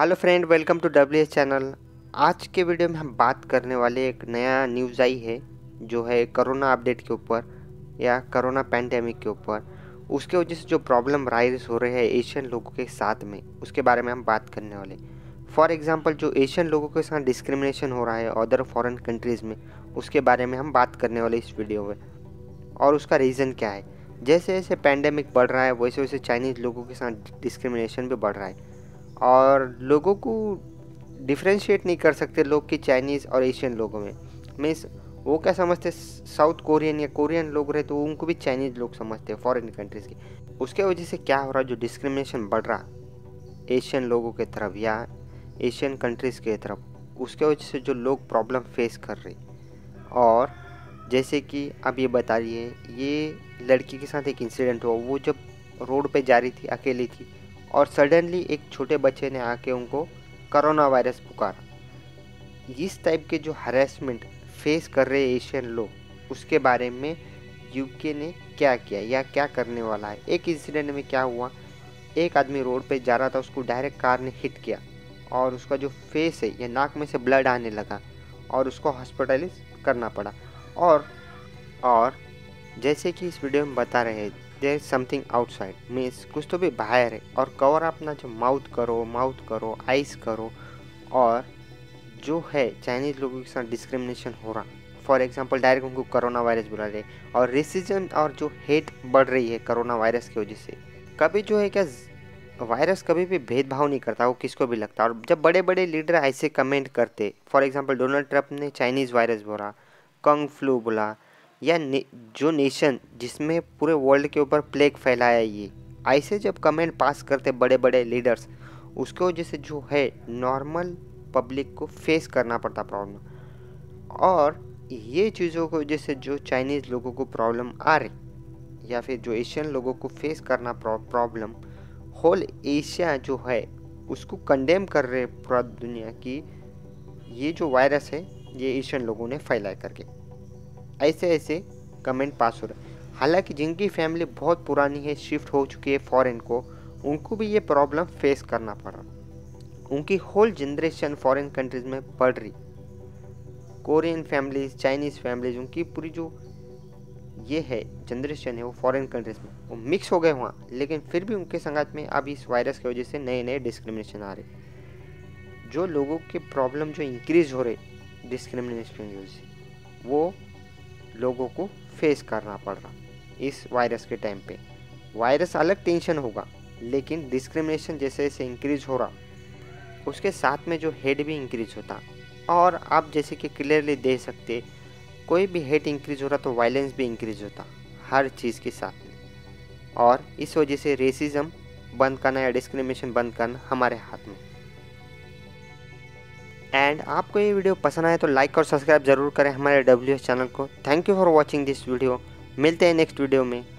Hello friend, welcome to WS channel. आज के video में हम बात करने वाले एक नया न्यूज़ आई है जो है कोरोना अपडेट के ऊपर या कोरोना पैंडेमिक के ऊपर। उसके वजह से जो प्रॉब्लम राइज हो रहे हैं एशियन लोगों के साथ में, उसके बारे में हम बात करने वाले। फॉर एग्जांपल जो एशियन लोगों के साथ डिस्क्रिमिनेशन हो रहा है अदर फॉरेन कंट्रीज़ में, उसके बारे में हम बात करने वाले इस वीडियो में, और उसका रीज़न क्या है। जैसे जैसे पैंडेमिक बढ़ रहा है वैसे वैसे चाइनीज़ लोगों के साथ डिस्क्रिमिनेशन भी बढ़ रहा है और लोगों को डिफ्रेंशिएट नहीं कर सकते लोग कि चाइनीज़ और एशियन लोगों में। मीन्स वो क्या समझते, साउथ कोरियन या कोरियन लोग रहे तो उनको भी चाइनीज़ लोग समझते हैं फॉरेन कंट्रीज़ के। उसके वजह से क्या हो रहा है, जो डिस्क्रिमिनेशन बढ़ रहा एशियन लोगों के तरफ या एशियन कंट्रीज़ के तरफ, उसके वजह से जो लोग प्रॉब्लम फेस कर रहे। और जैसे कि आप ये बता रही है, ये लड़की के साथ एक इंसिडेंट हुआ। वो जब रोड पर जा रही थी, अकेली थी, और सडनली एक छोटे बच्चे ने आके उनको कोरोना वायरस पुकारा। इस टाइप के जो हरेसमेंट फेस कर रहे एशियन लोग, उसके बारे में यूके ने क्या किया या क्या करने वाला है। एक इंसिडेंट में क्या हुआ, एक आदमी रोड पे जा रहा था, उसको डायरेक्ट कार ने हिट किया और उसका जो फेस है या नाक में से ब्लड आने लगा और उसको हॉस्पिटलाइज करना पड़ा। और जैसे कि इस वीडियो में बता रहे हैं, there is something outside, means कुछ तो भी बाहर है। और कवर अपना जो माउथ करो, आइस करो। और जो है चाइनीज़ लोगों के साथ डिस्क्रिमिनेशन हो रहा, फॉर एग्जांपल डायरेक्ट उनको कोरोना वायरस बुला रहे। और रेसिज्म और जो हेट बढ़ रही है कोरोना वायरस की वजह से। कभी जो है क्या, वायरस कभी भी भेदभाव नहीं करता, वो किसको भी लगता। और जब बड़े बड़े लीडर ऐसे कमेंट करते, फॉर एग्जांपल डोनाल्ड ट्रम्प ने चाइनीज़ वायरस बोला, कंग फ्लू बोला, या जो नेशन जिसमें पूरे वर्ल्ड के ऊपर प्लेग फैलाया, ये ऐसे जब कमेंट पास करते बड़े बड़े लीडर्स, उसके वजह से जो है नॉर्मल पब्लिक को फेस करना पड़ता प्रॉब्लम। और ये चीज़ों की वजह से जो चाइनीज़ लोगों को प्रॉब्लम आ रही या फिर जो एशियन लोगों को फेस करना प्रॉब्लम, होल एशिया जो है उसको कंडेम कर रहे पूरा दुनिया की, ये जो वायरस है ये एशियन लोगों ने फैलाया करके, ऐसे ऐसे कमेंट पास हो रहे। हालांकि जिनकी फैमिली बहुत पुरानी है, शिफ्ट हो चुकी है फॉरेन को, उनको भी ये प्रॉब्लम फेस करना पड़ा। उनकी होल जनरेशन फॉरेन कंट्रीज़ में पढ़ रही, कोरियन फैमिलीज, चाइनीज़ फैमिलीज, उनकी पूरी जो ये है जनरेशन है वो फॉरेन कंट्रीज़ में वो मिक्स हो गए वहाँ। लेकिन फिर भी उनके संगत में अब इस वायरस की वजह से नए नए डिस्क्रिमिनेशन आ रहे, जो लोगों के प्रॉब्लम जो इंक्रीज़ हो रहे डिस्क्रिमिनेशन की वजह से, वो लोगों को फेस करना पड़ रहा इस वायरस के टाइम पे। वायरस अलग टेंशन होगा, लेकिन डिस्क्रिमिनेशन जैसे जैसे इंक्रीज हो रहा, उसके साथ में जो हेट भी इंक्रीज होता। और आप जैसे कि क्लियरली दे सकते, कोई भी हेट इंक्रीज हो रहा तो वायलेंस भी इंक्रीज होता हर चीज़ के साथ में। और इस वजह से रेसिज्म बंद करना या डिस्क्रिमिनेशन बंद करना हमारे हाथ में। एंड आपको ये वीडियो पसंद आए तो लाइक और सब्सक्राइब जरूर करें हमारे WS चैनल को। Thank you for watching this video. मिलते हैं नेक्स्ट वीडियो में।